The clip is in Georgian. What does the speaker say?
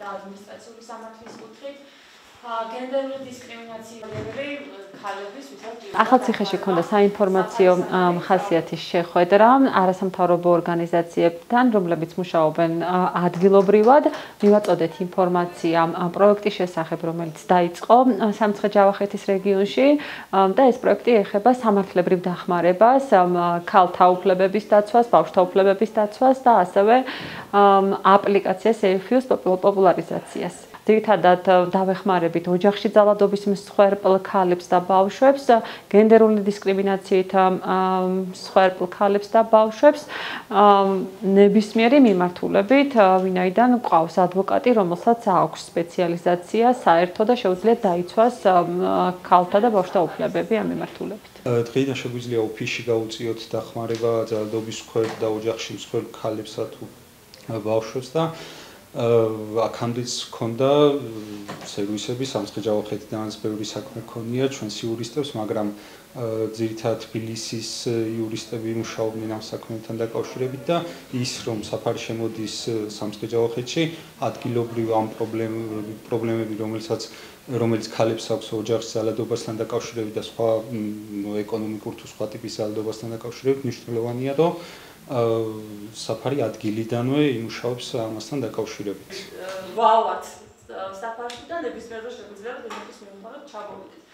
და ადმინისტრაციული სამართლის კუთხით გენდერული დისკრიმინაციები ქალების თვითონ ახალციხეში ქონდა საინფორმაციო ხასიათის შეხვედრა არასამთავრობო ორგანიზაციებთან, რომლებიც მუშაობენ ადგილობრივად, მივაწოდეთ ინფორმაცია პროექტის შესახებ, რომელიც დაიწყო სამცხე-ჯავახეთის რეგიონში და ეს პროექტი ეხება სამართლებრივ დახმარებას, ქალთა უფლებების დაცვას, ბავშვთა უფლებების დაცვას და ასევე აპლიკაციას Efius პოპულარიზაციას. Ძირითადად დავეხმარებით ოჯახში ძალადობის მსხვერპლ ქალებს და ბავშვებს, გენდერული დისკრიმინაციით მსხვერპლ ქალებს და ბავშვებს, ნებისმიერი მიმართულებით, ვინაიდან ყავს ადვოკატი, რომელსაც აქვს სპეციალიზაცია საერთო და შეუძლია დაიცვას ქალთა და ბავშვთა უფლებები ამ მიმართულებით. დღეიდან შეგვიძლია ოფისში გაუწიოთ დახმარება ძალადობის მსხვერპლ და ოჯახში მსხვერპლ ქალებსა თუ ბავშვებს და აქამდეც ჰქონდა სერვისები სამცხე-ჯავახეთიდან ბევრი საქმე ჰქონია ჩვენს იურისტებს, მაგრამ ძირითადად თბილისის იურისტები მუშაობდნენ ამ საქმეთან დაკავშირებით და ის რომ საფარი შემოდის სამცხე-ჯავახეთში ადგილობრივ ამ პრობლემები რომელიც ქალებს აქვს ოჯახის ძალადობასთან დაკავშირებით და სხვა ეკონომიკურ თუ სხვა ტიპის ძალადობასთან დაკავშირებით მნიშვნელოვანია რომ საფარი ადგილიდანვე იმუშაობს ამასთან დაკავშირებით. Ვალავთ, საფარშიდან ნებისმიერს შეგვიძლია რომ ნებისმიერ მხარეს ჩავდეთ.